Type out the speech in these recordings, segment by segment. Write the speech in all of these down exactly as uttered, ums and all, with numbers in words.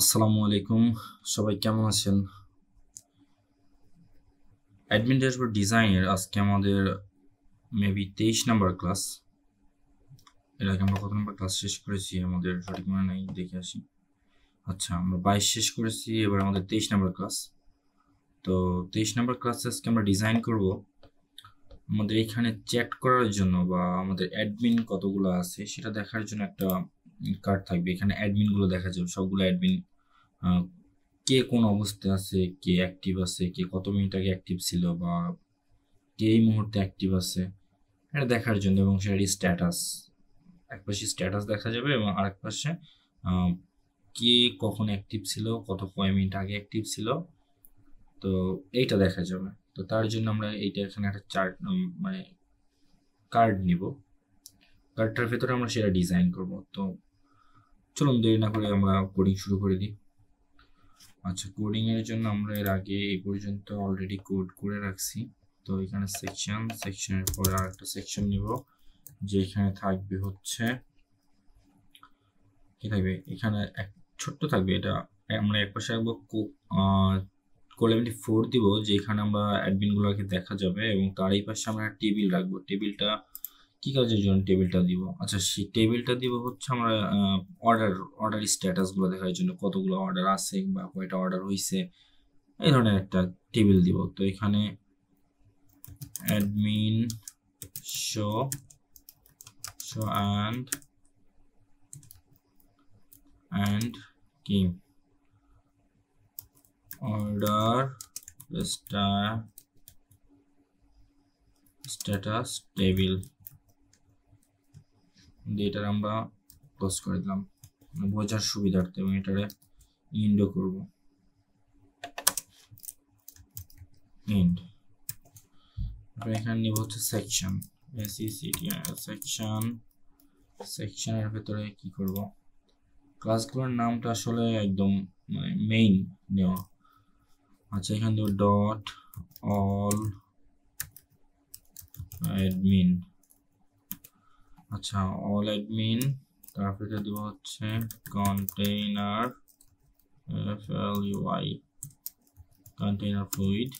আসসালামু আলাইকুম সবাই কেমন আছেন অ্যাডমিন ড্যাশবোর্ড ডিজাইনের আজকে আমাদের মেবি twenty-three নাম্বার ক্লাস এর আগে আমরা কত নাম্বার ক্লাস শেষ করেছি আমাদের সঠিক মনে নাই দেখে আসি আচ্ছা আমরা twenty-two শেষ করেছি এবার আমাদের twenty-three নাম্বার ক্লাস তো twenty-three নাম্বার ক্লাসে আজকে আমরা ডিজাইন করব আমাদের এখানে চ্যাট করার জন্য বা আমাদের অ্যাডমিন কতগুলো আছে সেটা দেখার জন্য একটা কার্ড থাকবে এখানে অ্যাডমিন গুলো দেখা যাবে সবগুলো অ্যাডমিন কে কোন অবস্থায় আছে কে অ্যাক্টিভ আছে কে কত মিনিট আগে অ্যাক্টিভ ছিল বা কে এই মুহূর্তে অ্যাক্টিভ আছে এটা দেখার জন্য এবং সেটার স্ট্যাটাস একপাশে স্ট্যাটাস দেখা যাবে এবং আরেক পাশে কে কখন অ্যাক্টিভ ছিল কত কয় মিনিট আগে অ্যাক্টিভ ছিল তো এইটা দেখা যাবে তো তার জন্য আমরা এইটা এখানে একটা চার্ট মানে কার্ড নিব কার্ডটার ভিতরে আমরা সেটা ডিজাইন করব তো চলুন দেরি না করে আমরা কোডিং শুরু করে দিই আচ্ছা কোডিং এর জন্য আমরা এর আগে এই পর্যন্ত অলরেডি কোড করে রাখছি তো এখানে সেকশন সেকশনের পরে আরেকটা সেকশন নিব যে এখানে থাকবে হচ্ছে কি থাকবে এখানে এক ছোট থাকবে এটা আমরা একপাশে রাখবো কলাম four দিব যে এখানে আমরা অ্যাডমিন গুলোকে দেখা যাবে এবং তার এই পাশে আমরা টেবিল রাখবো টেবিলটা কি কাজের জন্য টেবিলটা দিব আচ্ছা সেই টেবিলটা দিব হচ্ছে আমরা অর্ডার অর্ডার স্ট্যাটাস গুলো দেখার জন্য কতগুলো অর্ডার আছে বা কয়টা অর্ডার হইছে এই ধরনের একটা টেবিল দিব তো এখানে admin show show end end king order status table এটার আমরা ক্লোজ করে দিলাম বোঝার সুবিধার্থে এবং এটারে ইন্ডও করব ইন্ড আমরা এখানে নিব হচ্ছে section S E C T section সেকশনের ভিতরে কি করব ক্লাসগুলোর নামটা আসলে একদম মানে মেইন নেওয়া আচ্ছা এখানে দেব ডট অল অ্যাডমিন আচ্ছা অল অ্যাডমিন তারপরে দেব হচ্ছে container F L U I container fluid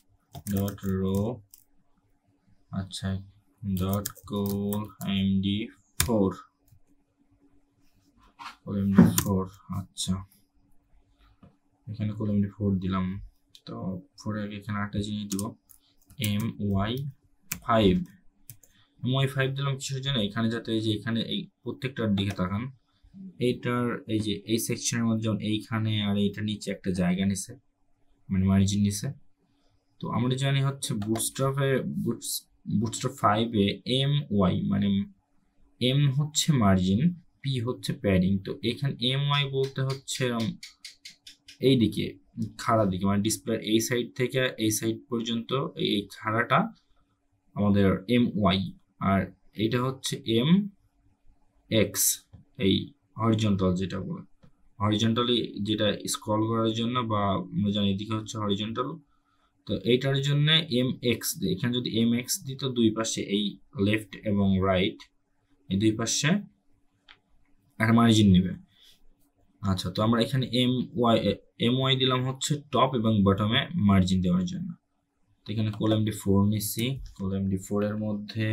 dot row আচ্ছা dot col MD four MD four আচ্ছা এখানে কোল এমডি four দিলাম তো four এর আগে এখানে একটা জিনিস দিব এম ওয়াই five মই five দিলাম কিছুর জন্য এখানে যাতে এই যে এখানে এই প্রত্যেকটার দিকে তাকান এইটার এই যে এই সেকশনের মধ্যে যখন এইখানে আর এইটা নিচে একটা জায়গা নিছে মানে মার্জিন নিছে তো আমরা জানি হচ্ছে বুটস্ট্র্যাপে বুটস্ট্র্যাপ five এ এম ওয়াই মানে এম হচ্ছে মার্জিন পি হচ্ছে প্যাডিং তো এখানে এম ওয়াই বলতে হচ্ছে এই দিকে খাড়া দিকে মানে ডিসপ্লে এই সাইড থেকে এই সাইড পর্যন্ত এই খাড়াটা আমাদের এম ওয়াই আর এটা হচ্ছে এম এক্স এই হরিজন্টাল যেটা বলে হরিজন্টালি যেটা স্ক্রল করার জন্য বা আমরা জানি এদিকে হচ্ছে হরিজন্টাল তো এইটার জন্য এম এক্স এখানে যদি এম এক্স দিত দুই পাশে এই লেফট এবং রাইট এই দুই পাশে একটা মার্জিন নেবে আচ্ছা তো আমরা এখানে এম ওয়াই এম ওয়াই দিলাম হচ্ছে টপ এবং বটমে মার্জিন দেওয়ার জন্য তো এখানে কলামটি four নিছি কলামটি four এর মধ্যে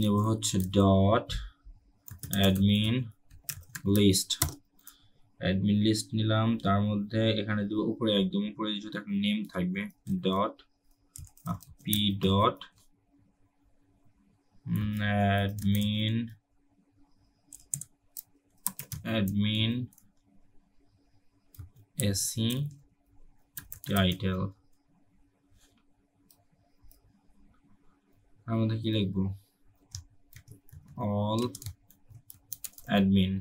নেব হচ্ছে dot admin list admin list নিলাম তার মধ্যে এখানে দেব উপরে একদম উপরে যেটা একটা নেম থাকবে dot P dot admin admin এসি টাইটেল আমরা কি লিখবো অল অ্যাডমিন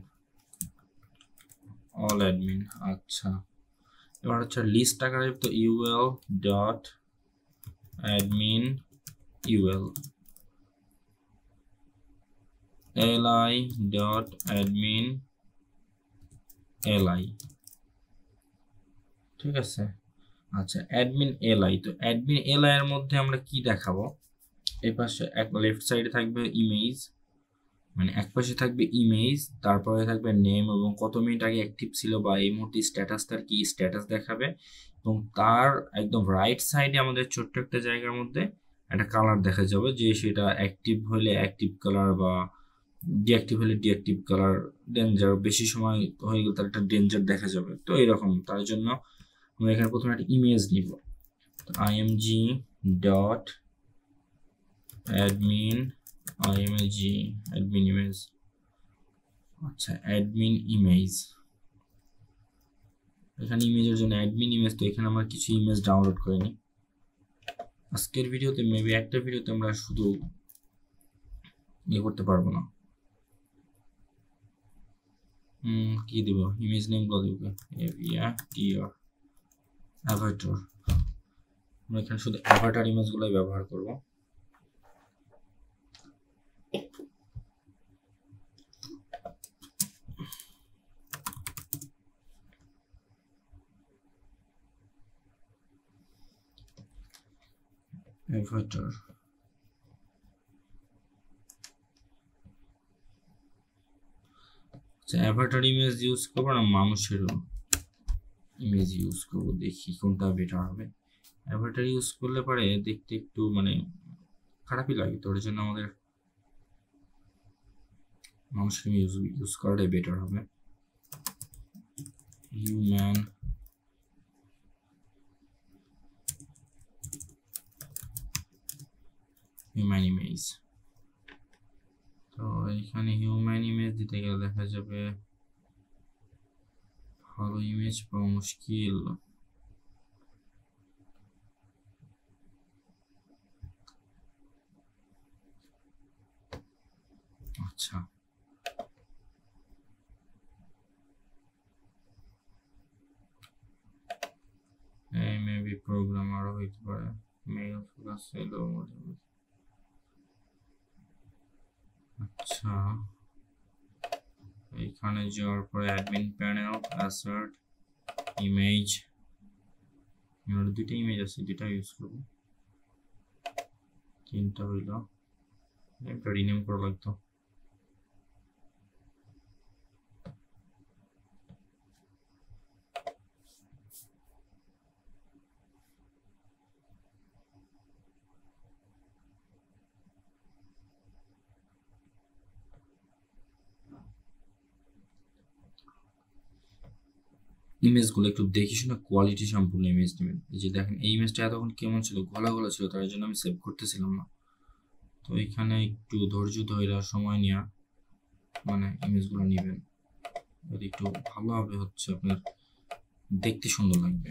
অল অ্যাডমিন আচ্ছা এবার হচ্ছে লিস্ট আকারে তো UL dot admin UL LI dot admin LI ঠিক আছে আচ্ছা অ্যাডমিন এলআই তো অ্যাডমিন এলআই এর মধ্যে আমরা কি দেখাবো এই পাশে এক লেফট সাইডে থাকবে ইমেজ মানে এক পাশে থাকবে ইমেজ, তারপরে থাকবে নেম এবং কত মিনিট আগে অ্যাক্টিভ ছিল বা এই মুহূর্তে স্ট্যাটাস, তার কি স্ট্যাটাস দেখাবে, এবং তার একদম রাইট সাইডে আমাদের ছোট্ট একটা জায়গার মধ্যে একটা কালার দেখা যাবে, যে সেটা অ্যাক্টিভ হলে অ্যাক্টিভ কালার বা ডিঅ্যাক্টিভ হলে ডিঅ্যাক্টিভ কালার, ডেঞ্জার বেশি সময় হয়ে গেলে তার একটা ডেঞ্জার দেখা যাবে। তো এরকম তার জন্য আমরা এখানে প্রথমে একটা ইমেজ নিব। IMG dot admin img admin image, আচ্ছা admin image, এখানে ইমেজের জন্য admin image। তো এখানে আমরা কিছু ইমেজ ডাউনলোড করে নি আজকের ভিডিওতে, মেবি একটা ভিডিওতে আমরা শুধু ইয়ে করতে পারবো না। হুম কি দেব, ইমেজ নেম গুলো দেব, এভিয়া টিআর অ্যাভাটার, আমরা এখানে শুধু অ্যাভাটার ইমেজ গুলোই ব্যবহার করব। Avatar. So, avatar image use করব না মানুষের ইমেজ ইউজ করব, দেখি কোনটা বেটার হবে। অ্যাভাটার ইউজ করলে পরে দেখতে একটু মানে খারাপই লাগে, তোর জন্য আমাদের মানুষের ইমেজ ইউজ করাটাই বেটার হবে। হিউম্যান হিউম্যান ইমেজ, তো এখানে হিউম্যান ইমেজ দিতে গেলে দেখা যাবে ভালো ইমেজ পাওয়া মুশকিল। আচ্ছা এই মেবি প্রোগ্রামার হইতে পারে, মেল ফোকাস এলো মোটামুটি। আচ্ছা এইখানে যাওয়ার পরে অ্যাডমিন প্যানেল, অ্যাসার্ট ইমেজ, এর দুটো ইমেজ আছে যেটা ইউজ করব, তিনটা হইল, একটা রিনেম করা লাগতো। ইমেজগুলো একটু দেখি শুনে কোয়ালিটি সম্পূর্ণ ইমেজ নেবেন। এই যে দেখেন এই ইমেজটা এতক্ষণ কেমন ছিল, গলা গলা ছিল, তার জন্য আমি সেভ করতেছিলাম না। তো এখানে একটু ধৈর্য ধরে সময় নেওয়া মানে ইমেজগুলো নেবেন, যদি একটু ভালোভাবে হচ্ছে আপনার দেখতে সুন্দর লাগবে।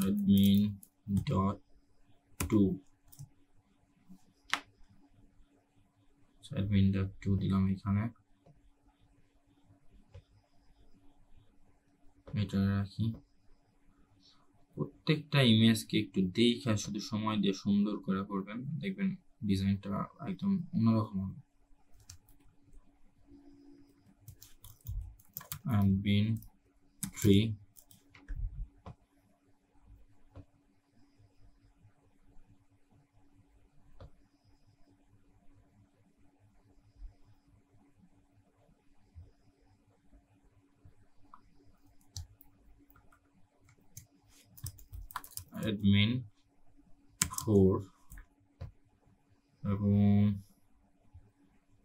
Admin dot two, admin dot two দিলাম এখানে, এটা রাখি। প্রত্যেকটা ইমেজকে একটু দেখা শুধু সময় দিয়ে সুন্দর করে করবেন, দেখবেন ডিজাইনটা একদম অন্যরকম হবে। বিন থ্রি admin four এবং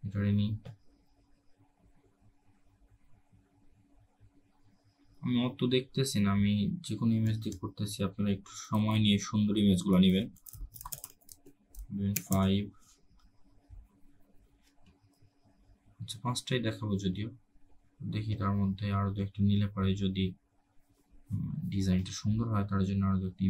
এটা নি আমি অত দেখতেছি না, আমি যে কোনো ইমেজ দিয়ে করতেছি, আপনারা একটু সময় নিয়ে সুন্দর ইমেজগুলো নেবেন। ফাইভ, আচ্ছা পাঁচটাই দেখাবো, যদিও দেখি তার মধ্যে আরো দু একটা নিলে পারে যদি ডিজাইনটা সুন্দর হয়, তার জন্য আরো একটা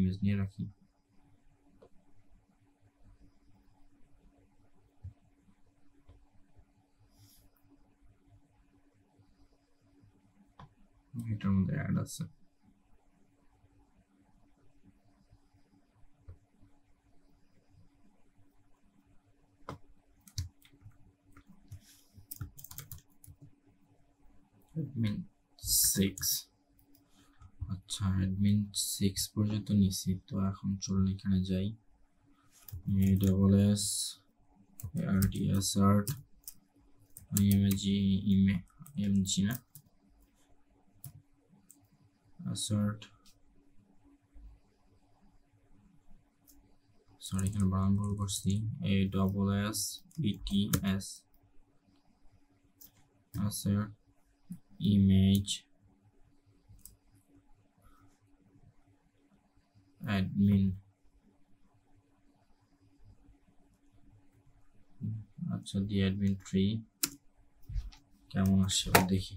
ইমেজ নিয়ে রাখি। এটার মধ্যে অ্যাড আছে, অ্যাডমিন সিক্স, আচ্ছা অ্যাডমিন সিক্স পর্যন্ত নিছি। তো এখন চলুন এখানে যাই, A double S arity assert img img na assert sorry এখানে বানান ভুল করছি a double s e t s assert image admin আচ্ছা the admin tree কেমন আসছে দেখি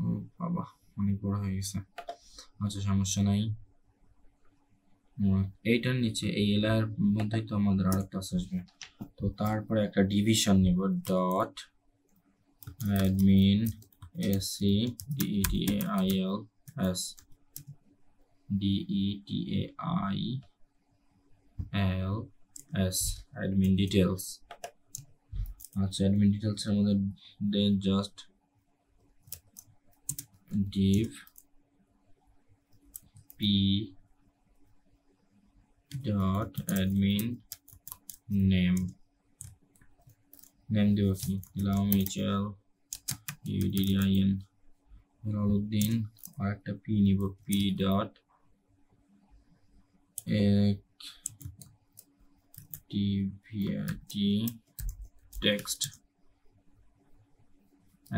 ও বাবা অনেক বড় হয়ে গেছে আচ্ছা সমস্যা নাই এইটার নিচে এই এলার মধ্যেই তো আমাদের আরেকটা আসবে তো তারপরে একটা ডিভিশন নিব dot admin s e d e t a i l s d e t a i l s admin details আচ্ছা admin details এর মধ্যে then just div p dot admin name name do okay allow me hl uddin Alaluddin আর একটা p নিব p dot activity text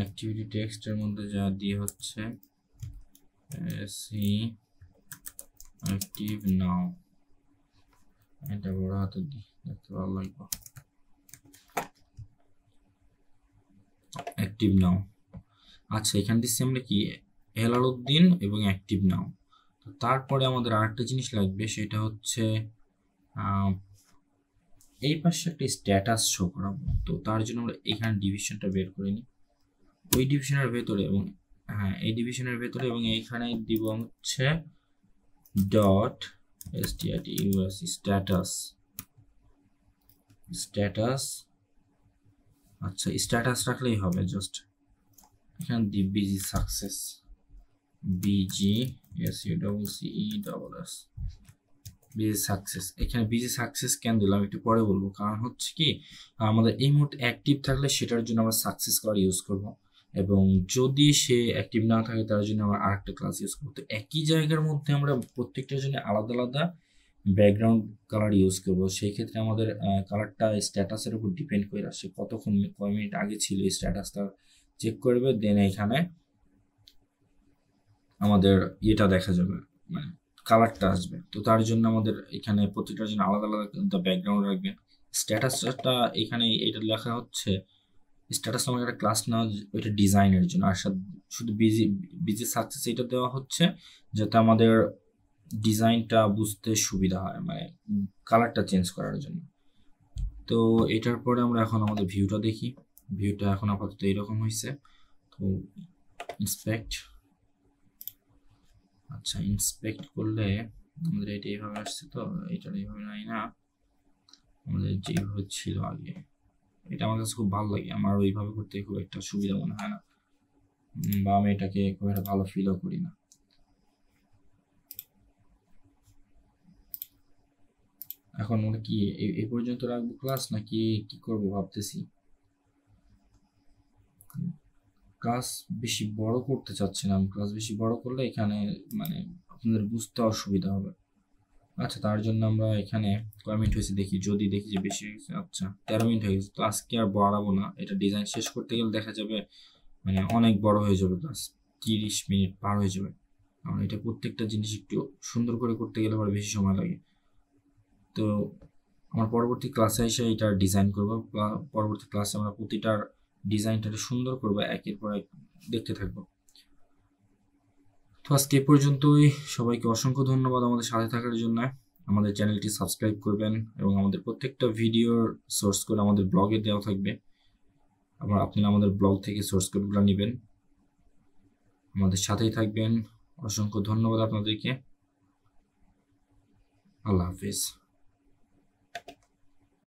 activity text এর মধ্যে যা দিয়ে হচ্ছে see active now and I will have to do that's what I like active now আচ্ছা এখান থেকে আমরা কি হেলালউদ্দিন এবং অ্যাক্টিভ নাও তো তারপরে আমাদের আরেকটা জিনিস লাগবে সেটা হচ্ছে এই পাশে একটা স্ট্যাটাস শো করাবো তো তার জন্য আমরা এখানে ডিভিশনটা বের করে নি ওই ডিভিশনের ভিতরে এবং হ্যাঁ এই ডিভিশনের ভিতরে এবং এইখানে দিব হচ্ছে ডট status status status আচ্ছা স্ট্যাটাস রাখলেই হবে জাস্ট এখানে দি BG success BG S U double C E double S BG success এখানে বিজি সাকসেস কেন দিলাম একটু পরে বলবো কারণ হচ্ছে কি আমাদের এই মোড অ্যাক্টিভ থাকলে সেটার জন্য আমরা সাকসেস কলার ইউজ করব এবং যদি সে অ্যাক্টিভ না থাকে তার জন্য আমরা আরেকটা ক্লাস ইউজ করব তো একই জায়গার মধ্যে আমরা প্রত্যেকটার জন্য আলাদা আলাদা ব্যাকগ্রাউন্ড কালার ইউজ করব সেই ক্ষেত্রে আমাদের কালারটা স্ট্যাটাসের উপর ডিপেন্ড করে আসে কতক্ষণ কয় মিনিট আগে ছিল স্ট্যাটাসটা চেক করবে দেন এখানে আমাদের এটা দেখা যাবে মানে কালারটা আসবে তো তার জন্য আমাদের এখানে প্রত্যেকটার জন্য আলাদা আলাদা ব্যাকগ্রাউন্ড রাখবে স্ট্যাটাসটা এখানে এটা লেখা হচ্ছে স্ট্যাটাস আমাদের একটা ক্লাস না ওইটা ডিজাইনের জন্য আর শুধু বিজি বিজি সাকসেস এটা দেওয়া হচ্ছে যাতে আমাদের ডিজাইনটা বুঝতে সুবিধা হয় মানে কালারটা চেঞ্জ করার জন্য তো এটার পরে আমরা এখন আমাদের ভিউটা দেখি ভিউটা এখন আপাতত এরকম হইছে তো ইন্সপেক্ট আচ্ছা ইন্সপেক্ট করলে আমাদের এটা এইভাবে আসছে তো এটা এইভাবে নাই না আমাদের যেভাবে ছিল আগে এটা আমার কাছে খুব ভালো লাগে আমার ওইভাবে করতে খুব একটা সুবিধা মনে হয় না বা আমি এটাকে খুব একটা ভালো ফিলও করি না এখন মনে কি এই পর্যন্ত রাখবো ক্লাস নাকি কি করব ভাবতেছি ক্লাস বেশি বড় করতে চাচ্ছি না আমি ক্লাস বেশি বড় করলে এখানে মানে আপনাদের বুঝতে অসুবিধা হবে আচ্ছা তার জন্য আমরা এখানে কয় মিনিট হয়েছে দেখি যদি দেখি যে বেশি হয়েছে আচ্ছা তেরো মিনিট হয়ে গেছে তো আজকে আর বাড়াবো না এটা ডিজাইন শেষ করতে গেলে দেখা যাবে মানে অনেক বড় হয়ে যাবে ক্লাস তিরিশ মিনিট পার হয়ে যাবে কারণ এটা প্রত্যেকটা জিনিস একটু সুন্দর করে করতে গেলে আবার বেশি সময় লাগে তো আমার পরবর্তী ক্লাসে এসে এটা ডিজাইন করবো পরবর্তী ক্লাসে আমরা প্রতিটার ডিজাইনটা সুন্দর করবো একের পর এক দেখতে থাকবো তো আজকে এ পর্যন্তই সবাইকে অসংখ্য ধন্যবাদ আমাদের সাথে থাকার জন্য আমাদের চ্যানেলটি সাবস্ক্রাইব করবেন এবং আমাদের প্রত্যেকটা ভিডিওর সোর্স কোড আমাদের ব্লগে দেওয়া থাকবে আবার আপনারা আমাদের ব্লগ থেকে সোর্স কোডগুলো নেবেন আমাদের সাথেই থাকবেন অসংখ্য ধন্যবাদ আপনাদেরকে আল্লাহ হাফেজ